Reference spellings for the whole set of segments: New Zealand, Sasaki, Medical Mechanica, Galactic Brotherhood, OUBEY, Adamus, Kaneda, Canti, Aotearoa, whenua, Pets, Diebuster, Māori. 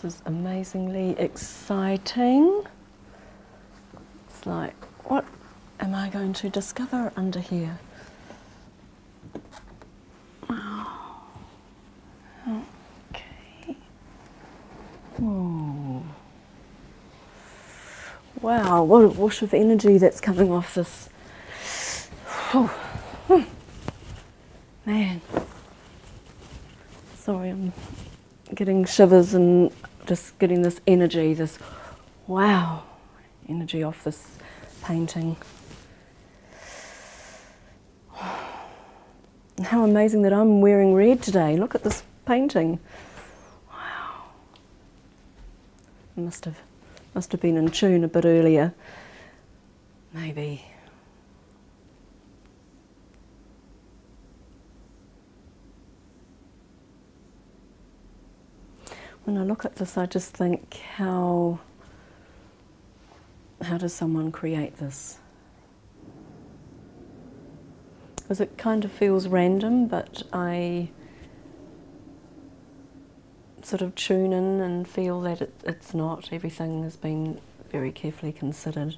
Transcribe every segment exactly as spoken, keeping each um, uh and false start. This is amazingly exciting. It's like, what am I going to discover under here? Okay. Oh. Wow, what a wash of energy that's coming off this. Oh. Man. Sorry, I'm getting shivers and just getting this energy, this wow energy off this painting. And how amazing that I'm wearing red today. Look at this painting. Wow. I must have must have been in tune a bit earlier. Maybe. When I look at this, I just think, how, how does someone create this? Because it kind of feels random, but I sort of tune in and feel that it, it's not. Everything has been very carefully considered.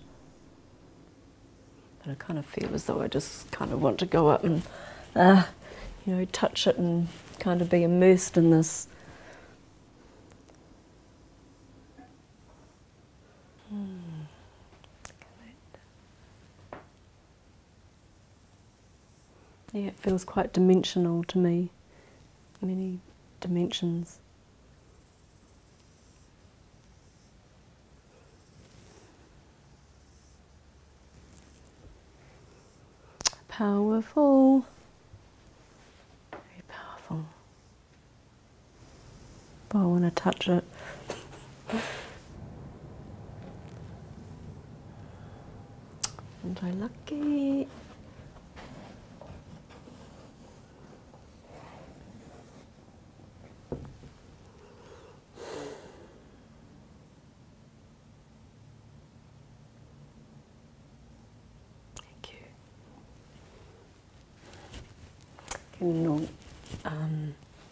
But I kind of feel as though I just kind of want to go up and, uh, you know, touch it and kind of be immersed in this. Yeah, it feels quite dimensional to me, many dimensions. Powerful, very powerful. But I want to touch it. Aren't I lucky?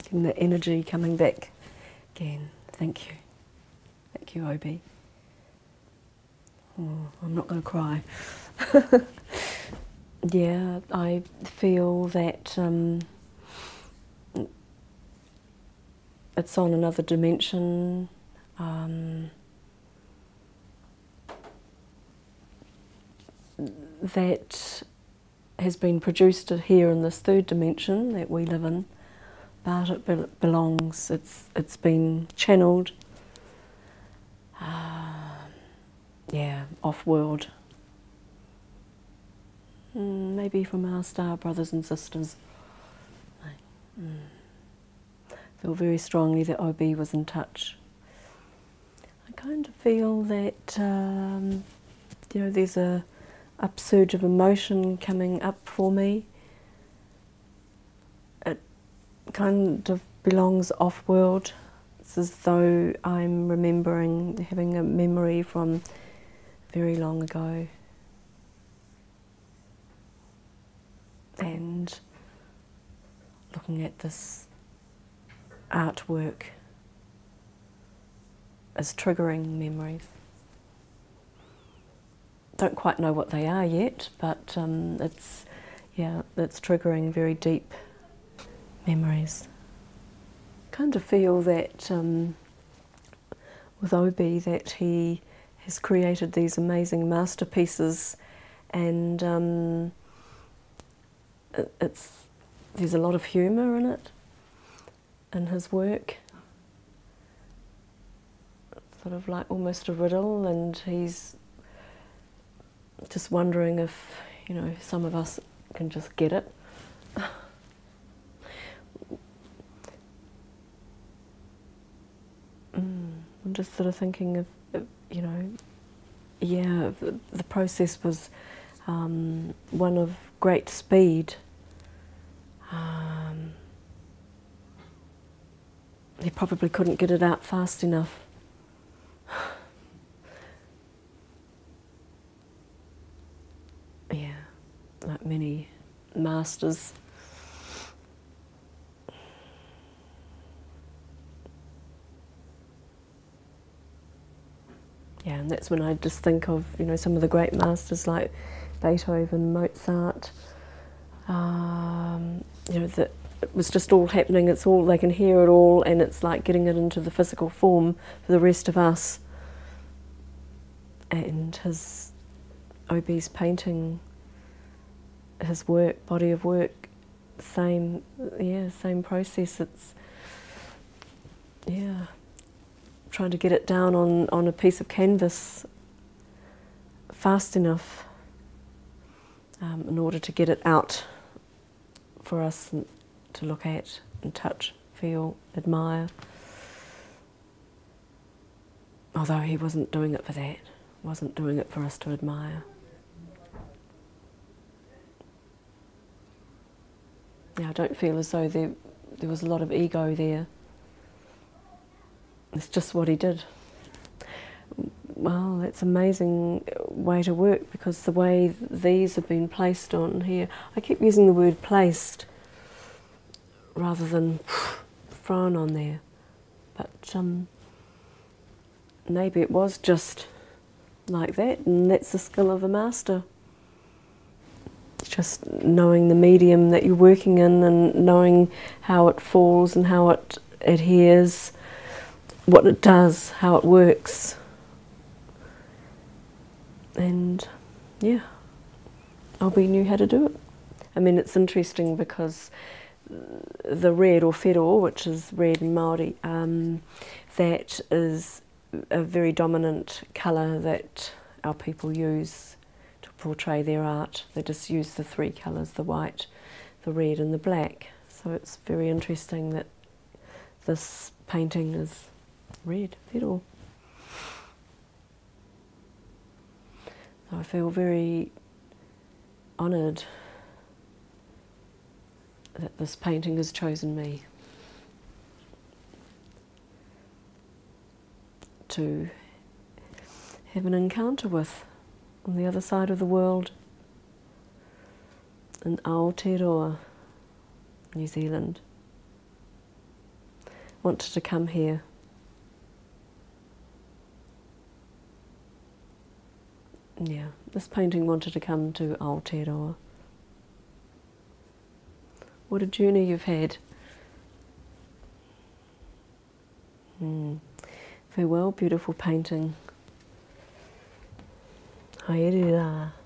Getting um, the energy coming back again. Thank you. Thank you, Obi. Oh, I'm not going to cry. Yeah, I feel that um, it's on another dimension. Um, that has been produced here in this third dimension that we live in, but it belongs, it's, it's been channeled, uh, yeah, off-world, mm, maybe from our star brothers and sisters. Mm. I feel very strongly that O B was in touch. I kind of feel that, um, you know, there's a upsurge of emotion coming up for me. It kind of belongs off-world. It's as though I'm remembering, having a memory from very long ago. And looking at this artwork as triggering memories. Don't quite know what they are yet, but um, it's, yeah, it's triggering very deep memories. Kind of feel that um, with Obi that he has created these amazing masterpieces, and um, it, it's there's a lot of humour in it, in his work. It's sort of like almost a riddle, and he's just wondering if, you know, some of us can just get it. mm, I'm just sort of thinking of, of you know, yeah, the, the process was um, one of great speed. Um, they probably couldn't get it out fast enough. Like many masters. Yeah, and that's when I just think of, you know, some of the great masters like Beethoven, Mozart. Um, you know, that it was just all happening. It's all, they can hear it all, and it's like getting it into the physical form for the rest of us. And his O B's painting, his work, body of work, same, yeah, same process. It's, yeah, trying to get it down on, on a piece of canvas fast enough um, in order to get it out for us to look at and touch, feel, admire. Although he wasn't doing it for that, wasn't doing it for us to admire. Now, I don't feel as though there, there was a lot of ego there. It's just what he did. Well, that's an amazing way to work, because the way these have been placed on here, I keep using the word placed rather than thrown on there. But um, maybe it was just like that, and that's the skill of a master. Just knowing the medium that you're working in and knowing how it falls and how it adheres, what it does, how it works. And yeah, O U B E Y knew how to do it. I mean, it's interesting because the red, or whenua, which is red in Māori, um, that is a very dominant colour that our people use to portray their art. They just use the three colours, the white, the red and the black. So it's very interesting that this painting is red whenua. I feel very honoured that this painting has chosen me to have an encounter with on the other side of the world in Aotearoa, New Zealand. I wanted to come here. Yeah, this painting wanted to come to Aotearoa. What a journey you've had. Mm. Farewell, beautiful painting. Haere rā.